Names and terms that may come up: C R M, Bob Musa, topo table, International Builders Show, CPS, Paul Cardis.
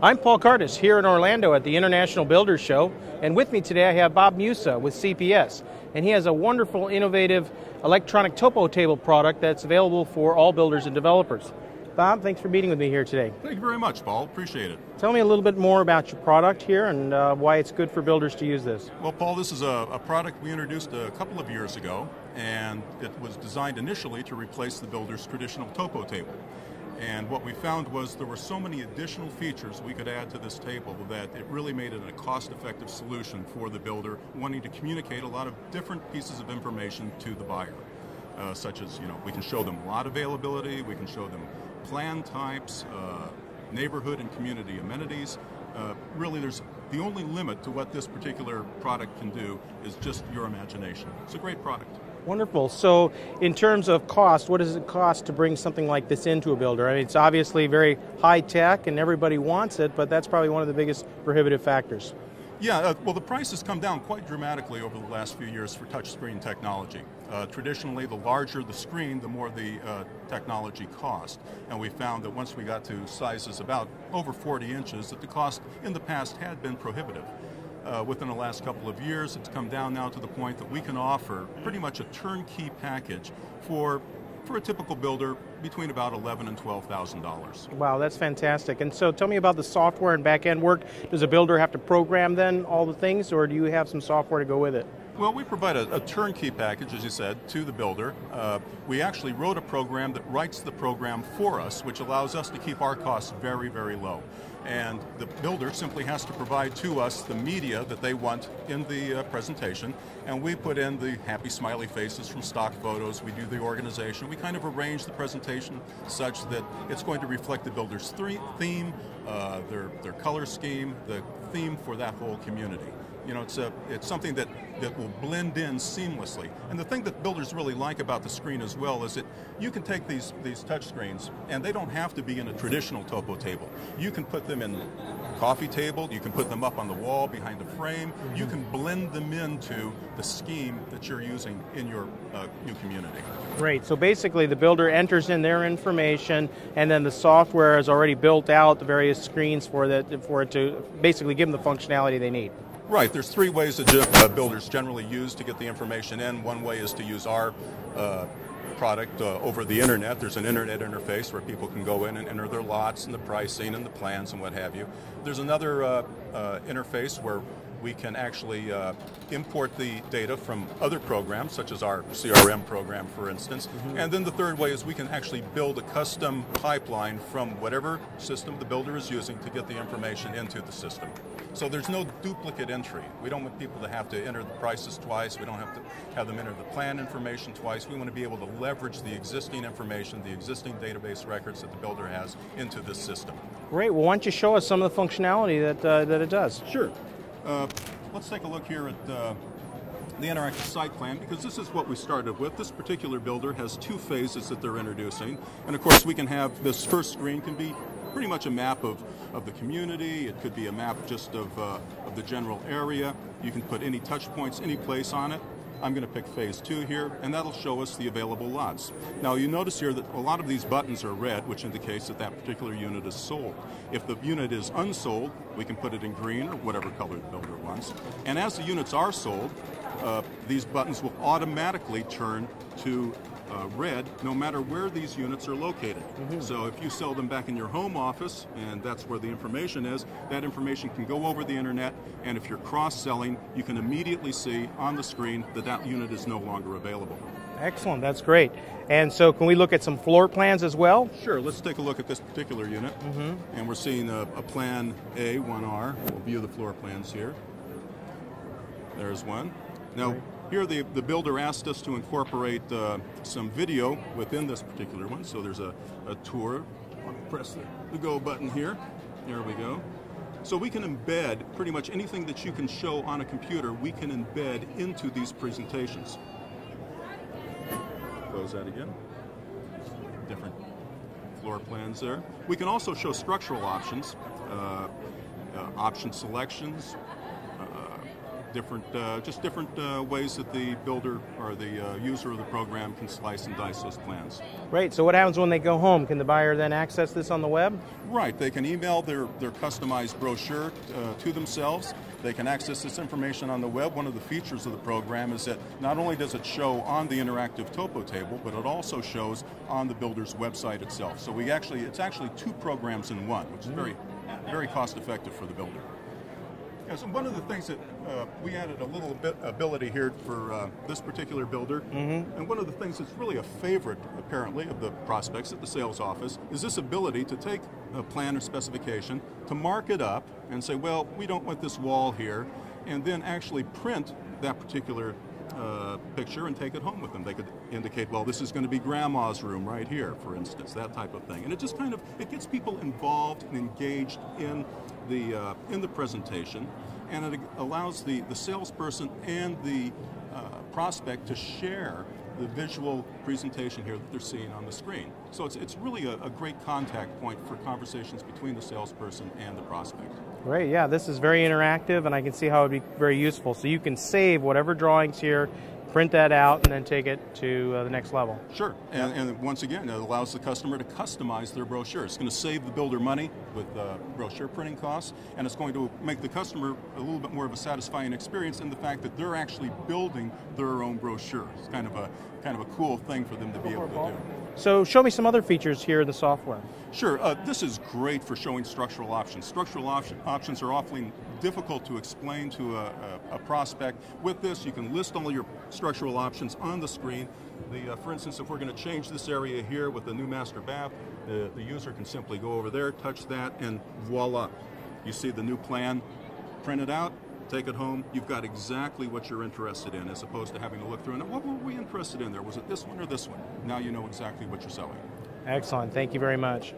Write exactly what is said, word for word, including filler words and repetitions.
I'm Paul Cardis here in Orlando at the International Builders Show, and with me today I have Bob Musa with C P S, and he has a wonderful, innovative electronic topo table product that's available for all builders and developers. Bob, thanks for meeting with me here today. Thank you very much, Paul. Appreciate it. Tell me a little bit more about your product here and uh, why it's good for builders to use this. Well, Paul, this is a, a product we introduced a couple of years ago, and it was designed initially to replace the builder's traditional topo table. And what we found was there were so many additional features we could add to this table that it really made it a cost-effective solution for the builder wanting to communicate a lot of different pieces of information to the buyer, uh, such as, you know, we can show them lot availability, we can show them plan types, uh, neighborhood and community amenities. Uh, really, there's the only limit to what this particular product can do is just your imagination. It's a great product. Wonderful. So in terms of cost, what does it cost to bring something like this into a builder? I mean, it's obviously very high tech and everybody wants it, but that's probably one of the biggest prohibitive factors. Yeah, uh, well, the price has come down quite dramatically over the last few years for touchscreen technology. Uh, traditionally, the larger the screen, the more the uh, technology cost. And we found that once we got to sizes about over forty inches, that the cost in the past had been prohibitive. Uh, within the last couple of years, it's come down now to the point that we can offer pretty much a turnkey package for for a typical builder between about eleven thousand dollars and twelve thousand dollars. Wow, that's fantastic. And so tell me about the software and back-end work. Does a builder have to program then all the things, or do you have some software to go with it? Well, we provide a, a turnkey package, as you said, to the builder. Uh, we actually wrote a program that writes the program for us, which allows us to keep our costs very, very low. And the builder simply has to provide to us the media that they want in the uh, presentation, and we put in the happy smiley faces from stock photos, we do the organization, we kind of arrange the presentation such that it's going to reflect the builder's th theme, uh, their, their color scheme, the theme for that whole community. You know, it's, a, it's something that, that will blend in seamlessly. And the thing that builders really like about the screen as well is that you can take these, these touch screens and they don't have to be in a traditional topo table. You can put them in a coffee table, you can put them up on the wall behind the frame, you can blend them into the scheme that you're using in your uh, new community. Great, so basically the builder enters in their information and then the software has already built out the various screens for, that, for it to basically give them the functionality they need. Right, there's three ways that builders generally use to get the information in. One way is to use our uh, product uh, over the internet. There's an internet interface where people can go in and enter their lots and the pricing and the plans and what have you. There's another uh, uh, interface where we can actually uh, import the data from other programs, such as our C R M program, for instance. Mm-hmm. And then the third way is we can actually build a custom pipeline from whatever system the builder is using to get the information into the system. So there's no duplicate entry. We don't want people to have to enter the prices twice. We don't have to have them enter the plan information twice. We want to be able to leverage the existing information, the existing database records that the builder has into this system. Great. Well, why don't you show us some of the functionality that, uh, that it does? Sure. Uh, let's take a look here at uh, the interactive site plan, because this is what we started with. This particular builder has two phases that they're introducing, and of course we can have this first screen can be pretty much a map of, of the community. It could be a map just of, uh, of the general area. You can put any touch points, any place on it. I'm going to pick phase two here, and that'll show us the available lots. Now you notice here that a lot of these buttons are red, which indicates that that particular unit is sold. If the unit is unsold, we can put it in green or whatever color the builder wants. And as the units are sold, uh, these buttons will automatically turn to Uh, red, no matter where these units are located. Mm-hmm. So if you sell them back in your home office, and that's where the information is, that information can go over the internet, and if you're cross-selling, you can immediately see on the screen that that unit is no longer available. Excellent, that's great. And so can we look at some floor plans as well? Sure, let's take a look at this particular unit. Mm-hmm. And we're seeing a, a plan A, one R. We'll view the floor plans here. There's one. Now, right. Here the, the builder asked us to incorporate uh, some video within this particular one, so there's a, a tour. I'll press the, the go button here. There we go. So we can embed pretty much anything that you can show on a computer, we can embed into these presentations. Close that again. Different floor plans there. We can also show structural options, uh, uh, option selections, different, uh, just different uh, ways that the builder or the uh, user of the program can slice and dice those plans. Great, so what happens when they go home? Can the buyer then access this on the web? Right, they can email their, their customized brochure uh, to themselves. They can access this information on the web. One of the features of the program is that not only does it show on the interactive topo table, but it also shows on the builder's website itself. So we actually, it's actually two programs in one, which is very, very cost effective for the builder. Yeah, so one of the things that uh, we added a little bit ability here for uh, this particular builder, mm-hmm. and one of the things that's really a favorite, apparently, of the prospects at the sales office is this ability to take a plan or specification, to mark it up and say, well, we don't want this wall here, and then actually print that particular uh, picture and take it home with them. They could indicate, well, this is going to be grandma's room right here, for instance, that type of thing. And it just kind of, it gets people involved and engaged in The, uh, in the presentation, and it allows the, the salesperson and the uh, prospect to share the visual presentation here that they're seeing on the screen. So it's, it's really a, a great contact point for conversations between the salesperson and the prospect. Great, yeah, this is very interactive, and I can see how it would be very useful. So you can save whatever drawings here, print that out, and then take it to uh, the next level. Sure, and, and once again, it allows the customer to customize their brochure. It's going to save the builder money with uh, brochure printing costs, and it's going to make the customer a little bit more of a satisfying experience in the fact that they're actually building their own brochure. It's kind of a, kind of a cool thing for them to be able to do. So show me some other features here in the software. Sure, uh, this is great for showing structural options. Structural op options are awfully difficult to explain to a, a, a prospect. With this, you can list all your structural options on the screen. The, uh, for instance, if we're going to change this area here with the new master bath, the, the user can simply go over there, touch that, and voila. You see the new plan printed out, take it home, you've got exactly what you're interested in, as opposed to having to look through and, what were we interested in there? Was it this one or this one? Now you know exactly what you're selling. Excellent, thank you very much.